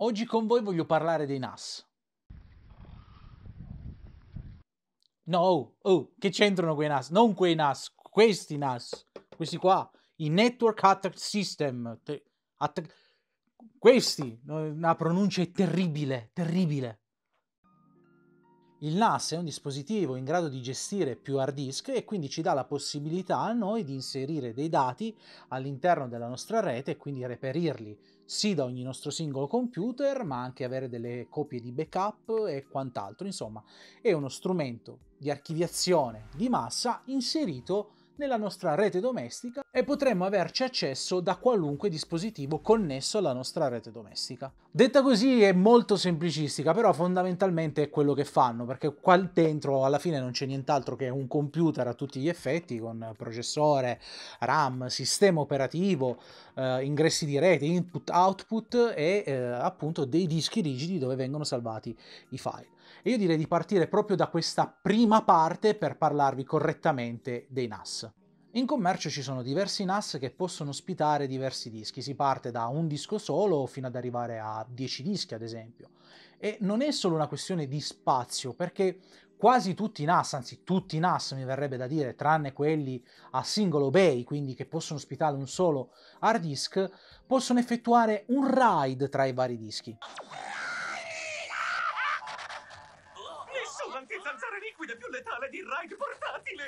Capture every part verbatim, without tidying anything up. Oggi con voi voglio parlare dei N A S. No, oh, oh, che c'entrano quei N A S? Non quei N A S, questi N A S, questi qua, i Network Attack System, attac questi, la pronuncia è terribile, terribile. Il N A S è un dispositivo in grado di gestire più hard disk e quindi ci dà la possibilità a noi di inserire dei dati all'interno della nostra rete e quindi reperirli sì da ogni nostro singolo computer, ma anche avere delle copie di backup e quant'altro. Insomma, è uno strumento di archiviazione di massa inserito nella nostra rete domestica e potremmo averci accesso da qualunque dispositivo connesso alla nostra rete domestica. Detta così è molto semplicistica, però fondamentalmente è quello che fanno, perché qua dentro alla fine non c'è nient'altro che un computer a tutti gli effetti, con processore, RAM, sistema operativo, eh, ingressi di rete, input, output e eh, appunto dei dischi rigidi dove vengono salvati i file. E io direi di partire proprio da questa prima parte per parlarvi correttamente dei N A S. In commercio ci sono diversi N A S che possono ospitare diversi dischi, si parte da un disco solo fino ad arrivare a dieci dischi ad esempio. E non è solo una questione di spazio, perché quasi tutti i N A S, anzi tutti i N A S mi verrebbe da dire, tranne quelli a singolo bay, quindi che possono ospitare un solo hard disk, possono effettuare un RAID tra i vari dischi. Zanzara liquida più letale di RAID portatile.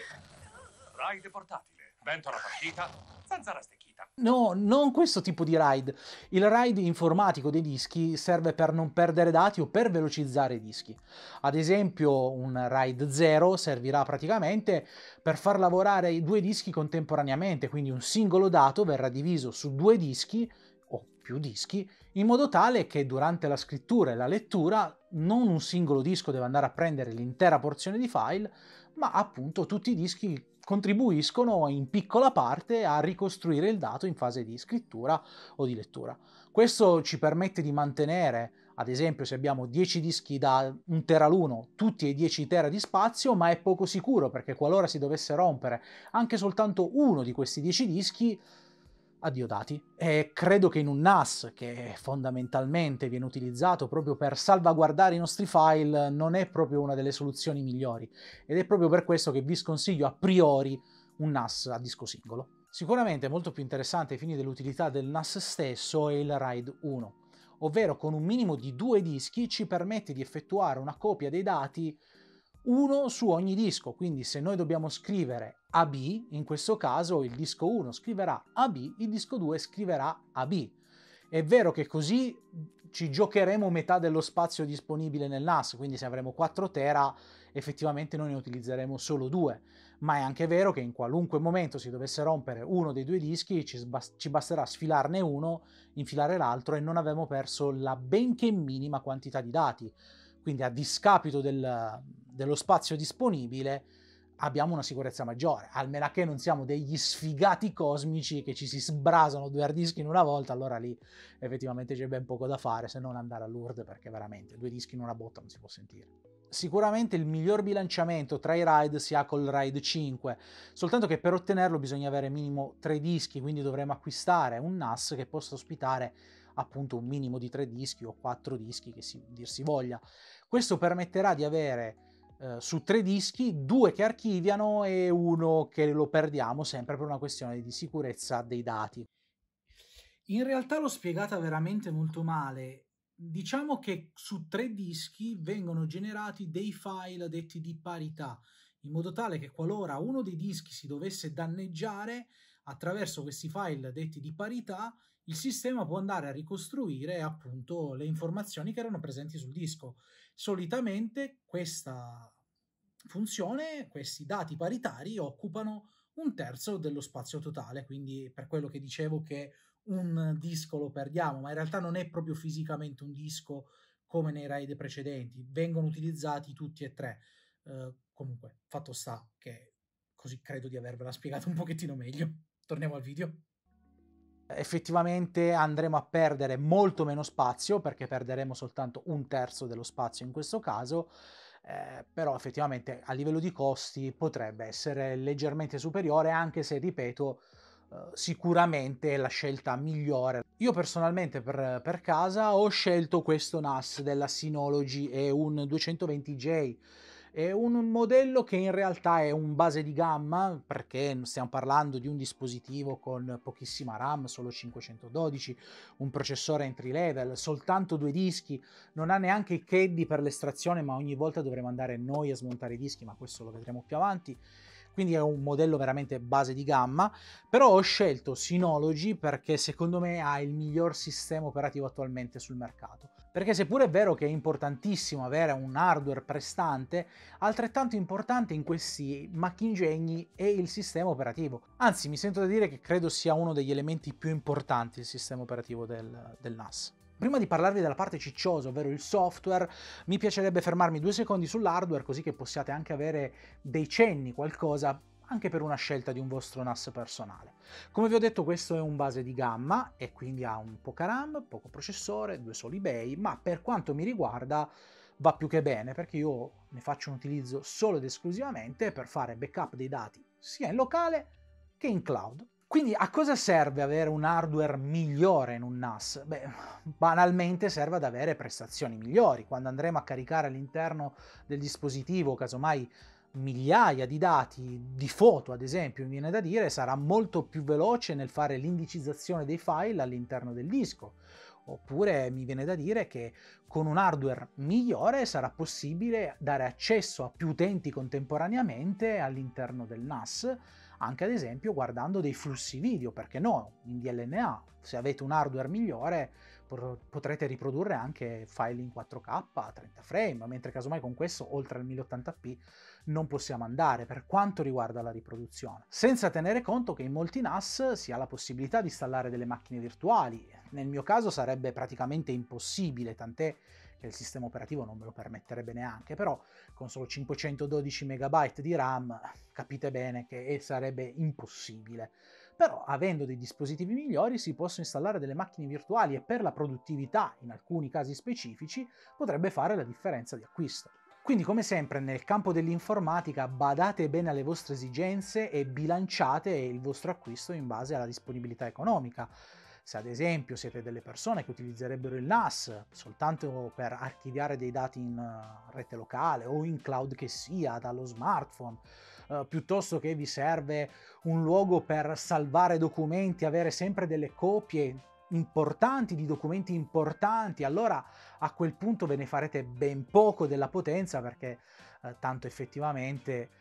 RAID portatile, vento alla partita, zanzara stecchita. No, non questo tipo di RAID. Il RAID informatico dei dischi serve per non perdere dati o per velocizzare i dischi. Ad esempio un RAID zero servirà praticamente per far lavorare i due dischi contemporaneamente, quindi un singolo dato verrà diviso su due dischi o più dischi, in modo tale che durante la scrittura e la lettura non un singolo disco deve andare a prendere l'intera porzione di file, ma appunto tutti i dischi contribuiscono in piccola parte a ricostruire il dato in fase di scrittura o di lettura. Questo ci permette di mantenere, ad esempio, se abbiamo dieci dischi da un tera l'uno, tutti e dieci tera di spazio, ma è poco sicuro, perché qualora si dovesse rompere anche soltanto uno di questi dieci dischi, addio dati. E credo che in un N A S, che fondamentalmente viene utilizzato proprio per salvaguardare i nostri file, non è proprio una delle soluzioni migliori, ed è proprio per questo che vi sconsiglio a priori un N A S a disco singolo. Sicuramente molto più interessante ai fini dell'utilità del N A S stesso è il RAID uno, ovvero con un minimo di due dischi ci permette di effettuare una copia dei dati uno su ogni disco, quindi se noi dobbiamo scrivere A B, in questo caso il disco uno scriverà A B, il disco due scriverà A B. È vero che così ci giocheremo metà dello spazio disponibile nel N A S, quindi se avremo quattro tera effettivamente noi ne utilizzeremo solo due, ma è anche vero che in qualunque momento si dovesse rompere uno dei due dischi ci, ci basterà sfilarne uno, infilare l'altro e non avremo perso la benché minima quantità di dati. Quindi a discapito del, dello spazio disponibile abbiamo una sicurezza maggiore, almeno che non siamo degli sfigati cosmici che ci si sbrasano due hard disk in una volta, allora lì effettivamente c'è ben poco da fare se non andare a Lourdes, perché veramente due dischi in una botta non si può sentire. Sicuramente il miglior bilanciamento tra i RAID si ha col RAID cinque, soltanto che per ottenerlo bisogna avere minimo tre dischi, quindi dovremo acquistare un N A S che possa ospitare appunto un minimo di tre dischi o quattro dischi, che si, dir si voglia. Questo permetterà di avere eh, su tre dischi due che archiviano e uno che lo perdiamo, sempre per una questione di sicurezza dei dati. In realtà l'ho spiegata veramente molto male. Diciamo che su tre dischi vengono generati dei file detti di parità, in modo tale che qualora uno dei dischi si dovesse danneggiare, attraverso questi file detti di parità il sistema può andare a ricostruire appunto le informazioni che erano presenti sul disco. Solitamente questa funzione, questi dati paritari, occupano un terzo dello spazio totale, quindi per quello che dicevo che un disco lo perdiamo, ma in realtà non è proprio fisicamente un disco come nei RAID precedenti, vengono utilizzati tutti e tre. Uh, comunque, fatto sta che così credo di avervela spiegato un pochettino meglio. Torniamo al video. Effettivamente andremo a perdere molto meno spazio, perché perderemo soltanto un terzo dello spazio in questo caso, eh, però effettivamente a livello di costi potrebbe essere leggermente superiore, anche se, ripeto, eh, sicuramente è la scelta migliore. Io personalmente per, per casa ho scelto questo N A S della Synology, è un duecentoventi J, è un modello che in realtà è un base di gamma, perché stiamo parlando di un dispositivo con pochissima RAM, solo cinquecentododici, un processore entry level, soltanto due dischi, non ha neanche i caddy per l'estrazione, ma ogni volta dovremo andare noi a smontare i dischi, ma questo lo vedremo più avanti. Quindi è un modello veramente base di gamma, però ho scelto Synology perché secondo me ha il miglior sistema operativo attualmente sul mercato. Perché seppure è vero che è importantissimo avere un hardware prestante, altrettanto importante in questi macchinegni è il sistema operativo. Anzi, mi sento da dire che credo sia uno degli elementi più importanti il sistema operativo del, del N A S. Prima di parlarvi della parte cicciosa, ovvero il software, mi piacerebbe fermarmi due secondi sull'hardware, così che possiate anche avere dei cenni, qualcosa, anche per una scelta di un vostro N A S personale. Come vi ho detto, questo è un base di gamma e quindi ha un poca RAM, poco processore, due soli bay, ma per quanto mi riguarda va più che bene, perché io ne faccio un utilizzo solo ed esclusivamente per fare backup dei dati sia in locale che in cloud. Quindi a cosa serve avere un hardware migliore in un N A S? Beh, banalmente serve ad avere prestazioni migliori. Quando andremo a caricare all'interno del dispositivo, casomai migliaia di dati, di foto ad esempio, mi viene da dire, sarà molto più veloce nel fare l'indicizzazione dei file all'interno del disco. Oppure mi viene da dire che con un hardware migliore sarà possibile dare accesso a più utenti contemporaneamente all'interno del N A S, anche ad esempio guardando dei flussi video, perché no, in D L N A. Se avete un hardware migliore potrete riprodurre anche file in quattro K a trenta frame, mentre casomai con questo oltre al mille ottanta p non possiamo andare per quanto riguarda la riproduzione. Senza tenere conto che in molti N A S si ha la possibilità di installare delle macchine virtuali. Nel mio caso sarebbe praticamente impossibile, tant'è che il sistema operativo non me lo permetterebbe neanche, però con solo cinquecentododici megabyte di RAM capite bene che sarebbe impossibile. Però avendo dei dispositivi migliori si possono installare delle macchine virtuali e per la produttività, in alcuni casi specifici, potrebbe fare la differenza di acquisto. Quindi come sempre nel campo dell'informatica badate bene alle vostre esigenze e bilanciate il vostro acquisto in base alla disponibilità economica. Se ad esempio siete delle persone che utilizzerebbero il N A S soltanto per archiviare dei dati in rete locale o in cloud che sia, dallo smartphone, eh, piuttosto che vi serve un luogo per salvare documenti, avere sempre delle copie importanti di documenti importanti, allora a quel punto ve ne farete ben poco della potenza, perché eh, tanto effettivamente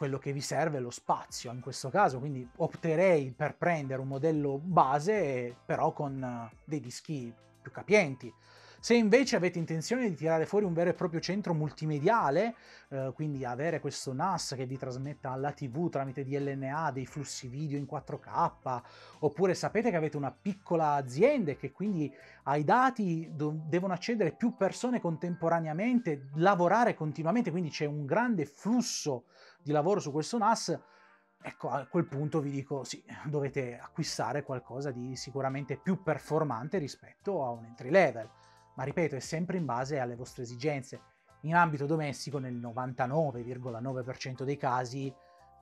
quello che vi serve è lo spazio in questo caso, quindi opterei per prendere un modello base però con dei dischi più capienti. Se invece avete intenzione di tirare fuori un vero e proprio centro multimediale, eh, quindi avere questo N A S che vi trasmetta alla tivù tramite D L N A dei flussi video in quattro K, oppure sapete che avete una piccola azienda e che quindi ai dati devono accedere più persone contemporaneamente, lavorare continuamente, quindi c'è un grande flusso di lavoro su questo N A S, ecco, a quel punto vi dico sì, dovete acquistare qualcosa di sicuramente più performante rispetto a un entry level. Ma ripeto, è sempre in base alle vostre esigenze. In ambito domestico, nel novantanove virgola nove per cento dei casi,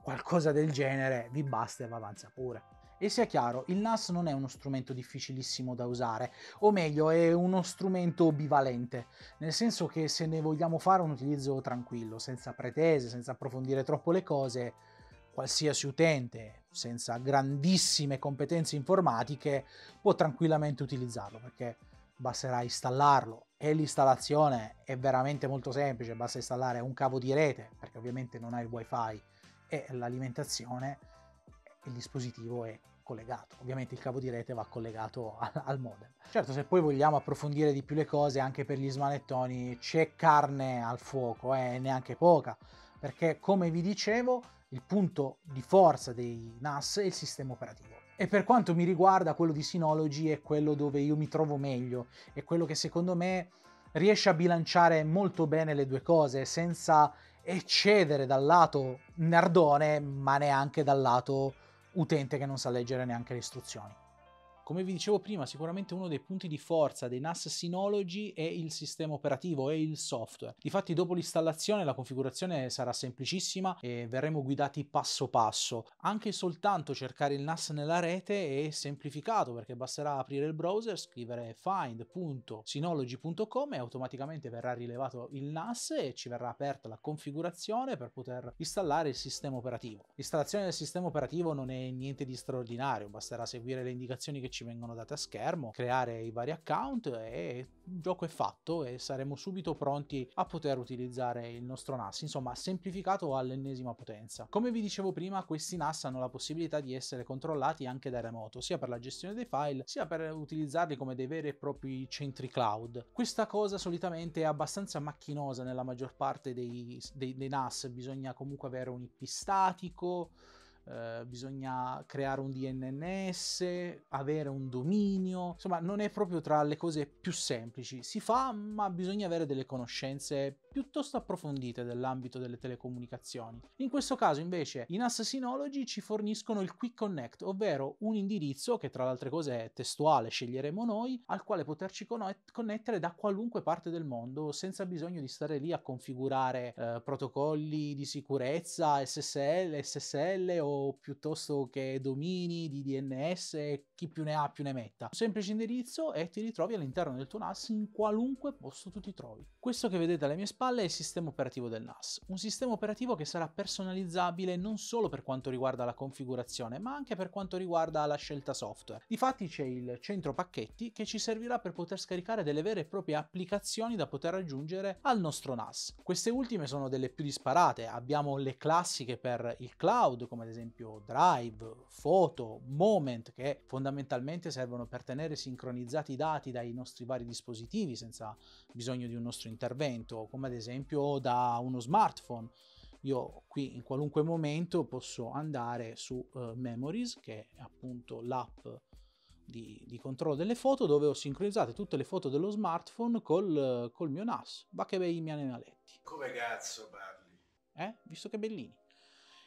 qualcosa del genere vi basta e va avanza pure. E sia chiaro, il N A S non è uno strumento difficilissimo da usare, o meglio, è uno strumento bivalente, nel senso che se ne vogliamo fare un utilizzo tranquillo, senza pretese, senza approfondire troppo le cose, qualsiasi utente senza grandissime competenze informatiche può tranquillamente utilizzarlo, perché basterà installarlo e l'installazione è veramente molto semplice, basta installare un cavo di rete, perché ovviamente non ha il wifi, e l'alimentazione, il dispositivo è collegato. Ovviamente il cavo di rete va collegato al, al modem. Certo, se poi vogliamo approfondire di più le cose, anche per gli smanettoni c'è carne al fuoco, e eh, neanche poca, perché come vi dicevo il punto di forza dei N A S è il sistema operativo. E per quanto mi riguarda, quello di Synology è quello dove io mi trovo meglio, è quello che secondo me riesce a bilanciare molto bene le due cose, senza eccedere dal lato nerdone, ma neanche dal lato utente che non sa leggere neanche le istruzioni. Come vi dicevo prima, sicuramente uno dei punti di forza dei NAS Synology è il sistema operativo e il software. Difatti dopo l'installazione la configurazione sarà semplicissima e verremo guidati passo passo. Anche soltanto cercare il NAS nella rete è semplificato, perché basterà aprire il browser, scrivere find punto synology punto com e automaticamente verrà rilevato il NAS e ci verrà aperta la configurazione per poter installare il sistema operativo. L'installazione del sistema operativo non è niente di straordinario, basterà seguire le indicazioni che ci vengono date a schermo, creare i vari account e il gioco è fatto e saremo subito pronti a poter utilizzare il nostro NAS, insomma semplificato all'ennesima potenza. Come vi dicevo prima, questi NAS hanno la possibilità di essere controllati anche da remoto, sia per la gestione dei file sia per utilizzarli come dei veri e propri centri cloud. Questa cosa solitamente è abbastanza macchinosa nella maggior parte dei, dei, dei NAS, bisogna comunque avere un I P statico, Uh, bisogna creare un D N S, avere un dominio, insomma non è proprio tra le cose più semplici. Si fa, ma bisogna avere delle conoscenze piuttosto approfondite dell'ambito delle telecomunicazioni. In questo caso invece i NAS Synology ci forniscono il Quick Connect, ovvero un indirizzo che tra le altre cose è testuale, sceglieremo noi, al quale poterci connettere da qualunque parte del mondo senza bisogno di stare lì a configurare uh, protocolli di sicurezza, S S L, S S L o piuttosto che domini di D N S, chi più ne ha più ne metta. Un semplice indirizzo e ti ritrovi all'interno del tuo NAS in qualunque posto tu ti trovi. Questo che vedete alle mie spalle è il sistema operativo del NAS, un sistema operativo che sarà personalizzabile non solo per quanto riguarda la configurazione ma anche per quanto riguarda la scelta software. Difatti c'è il centro pacchetti che ci servirà per poter scaricare delle vere e proprie applicazioni da poter aggiungere al nostro NAS. Queste ultime sono delle più disparate, abbiamo le classiche per il cloud come ad esempio esempio Drive, Photo, Moment, che fondamentalmente servono per tenere sincronizzati i dati dai nostri vari dispositivi senza bisogno di un nostro intervento, come ad esempio da uno smartphone. Io qui in qualunque momento posso andare su uh, Memories, che è appunto l'app Di, di controllo delle foto, dove ho sincronizzato tutte le foto dello smartphone col, col mio NAS. Va che bei miei animaletti. Come cazzo parli? Eh? Visto che bellini.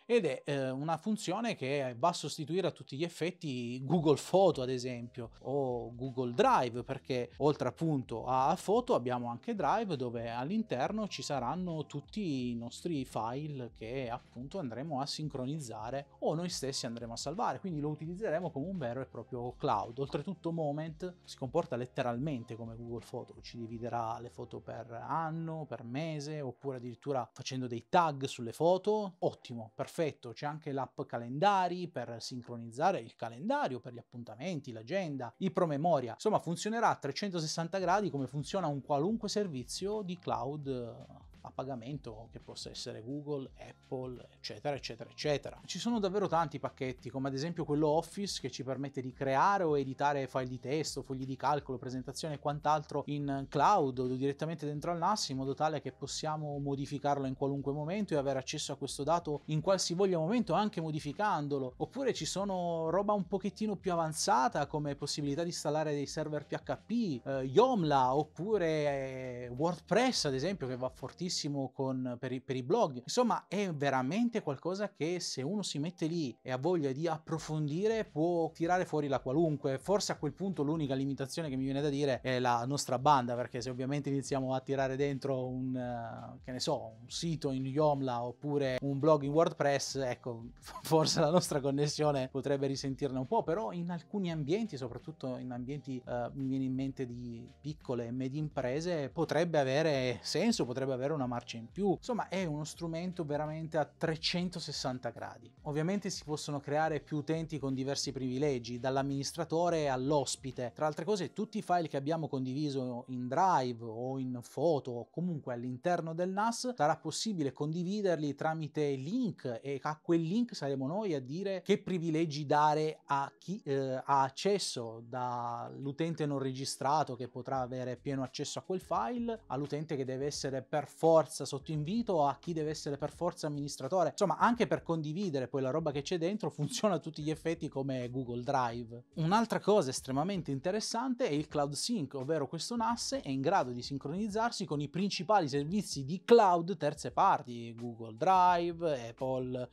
Ed è eh, una funzione che va a sostituire a tutti gli effetti Google Photo ad esempio o Google Drive, perché oltre appunto a Photo abbiamo anche Drive, dove all'interno ci saranno tutti i nostri file che appunto andremo a sincronizzare o noi stessi andremo a salvare, quindi lo utilizzeremo come un vero e proprio cloud. Oltretutto Moment si comporta letteralmente come Google Photo, ci dividerà le foto per anno, per mese, oppure addirittura facendo dei tag sulle foto. Ottimo, perfetto. Perfetto, c'è anche l'app calendari per sincronizzare il calendario per gli appuntamenti, l'agenda, i promemoria, insomma funzionerà a trecentosessanta gradi come funziona un qualunque servizio di cloud a pagamento che possa essere Google, Apple, eccetera eccetera eccetera. Ci sono davvero tanti pacchetti, come ad esempio quello Office, che ci permette di creare o editare file di testo, fogli di calcolo, presentazioni e quant'altro in cloud o direttamente dentro al NAS, in modo tale che possiamo modificarlo in qualunque momento e avere accesso a questo dato in qualsivoglia momento anche modificandolo. Oppure ci sono roba un pochettino più avanzata come possibilità di installare dei server P H P, eh, Joomla oppure eh, WordPress ad esempio, che va fortissimo Con, per, i, per i blog. Insomma è veramente qualcosa che, se uno si mette lì e ha voglia di approfondire, può tirare fuori la qualunque. Forse a quel punto l'unica limitazione che mi viene da dire è la nostra banda, perché se ovviamente iniziamo a tirare dentro un, che ne so, un sito in Joomla oppure un blog in WordPress, ecco, forse la nostra connessione potrebbe risentirne un po'. Però in alcuni ambienti, soprattutto in ambienti eh, mi viene in mente di piccole e medie imprese, potrebbe avere senso, potrebbe avere una marcia in più. Insomma è uno strumento veramente a trecentosessanta gradi. Ovviamente si possono creare più utenti con diversi privilegi, dall'amministratore all'ospite. Tra altre cose, tutti i file che abbiamo condiviso in Drive o in Foto o comunque all'interno del NAS sarà possibile condividerli tramite link, e a quel link saremo noi a dire che privilegi dare a chi eh, ha accesso, dall'utente non registrato che potrà avere pieno accesso a quel file, all'utente che deve essere per forza sotto invito, a chi deve essere per forza amministratore. Insomma, anche per condividere poi la roba che c'è dentro, funziona a tutti gli effetti come Google Drive. Un'altra cosa estremamente interessante è il Cloud Sync, ovvero questo NAS è in grado di sincronizzarsi con i principali servizi di cloud terze parti, Google Drive, Apple,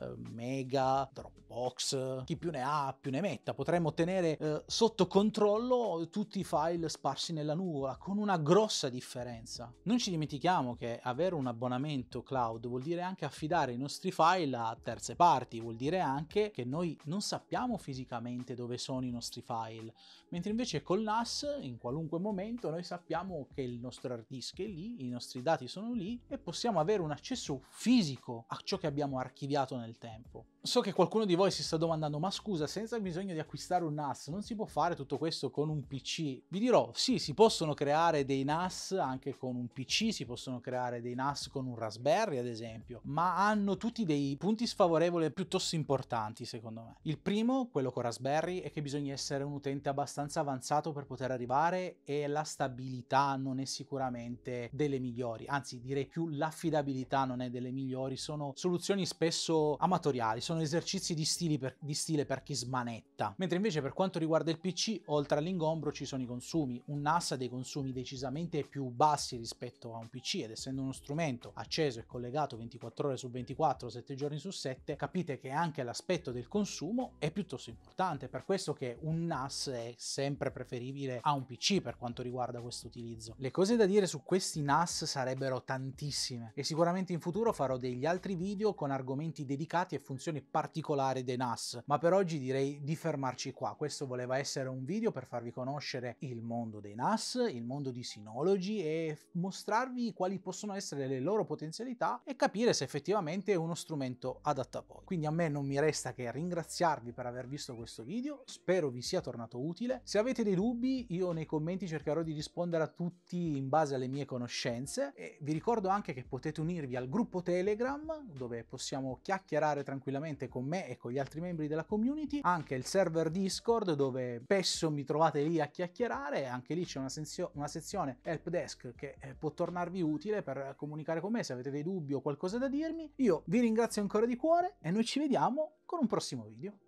eh, Mega, Dropbox, chi più ne ha più ne metta. Potremmo tenere eh, sotto controllo tutti i file sparsi nella nuvola, con una grossa differenza. Non ci dimentichiamo che avere un abbonamento cloud vuol dire anche affidare i nostri file a terze parti, vuol dire anche che noi non sappiamo fisicamente dove sono i nostri file, mentre invece col NAS in qualunque momento noi sappiamo che il nostro hard disk è lì, i nostri dati sono lì e possiamo avere un accesso fisico a ciò che abbiamo archiviato nel tempo. So che qualcuno di voi si sta domandando: ma scusa, senza bisogno di acquistare un NAS non si può fare tutto questo con un P C? Vi dirò, sì, si possono creare dei NAS anche con un P C, si possono creare dei NAS con un Raspberry ad esempio, ma hanno tutti dei punti sfavorevoli piuttosto importanti secondo me. Il primo, quello con Raspberry, è che bisogna essere un utente abbastanza avanzato per poter arrivare, e la stabilità non è sicuramente delle migliori, anzi direi più l'affidabilità non è delle migliori, sono soluzioni spesso amatoriali, sono esercizi di stile, per, di stile per chi smanetta. Mentre invece per quanto riguarda il P C, oltre all'ingombro ci sono i consumi. Un NAS ha dei consumi decisamente più bassi rispetto a un P C, ed essendo uno strumento acceso e collegato ventiquattro ore su ventiquattro, sette giorni su sette, capite che anche l'aspetto del consumo è piuttosto importante. Per questo che un NAS è sempre preferibile a un P C per quanto riguarda questo utilizzo. Le cose da dire su questi NAS sarebbero tantissime, e sicuramente in futuro farò degli altri video con argomenti dedicati e funzioni particolare dei NAS, ma per oggi direi di fermarci qua. Questo voleva essere un video per farvi conoscere il mondo dei NAS, il mondo di Synology, e mostrarvi quali possono essere le loro potenzialità e capire se effettivamente è uno strumento adatto a voi. Quindi a me non mi resta che ringraziarvi per aver visto questo video, spero vi sia tornato utile. Se avete dei dubbi, io nei commenti cercherò di rispondere a tutti in base alle mie conoscenze, e vi ricordo anche che potete unirvi al gruppo Telegram, dove possiamo chiacchierare tranquillamente con me e con gli altri membri della community, anche il server Discord dove spesso mi trovate lì a chiacchierare, anche lì c'è una, una sezione help desk che può tornarvi utile per comunicare con me se avete dei dubbi o qualcosa da dirmi. Io vi ringrazio ancora di cuore e noi ci vediamo con un prossimo video.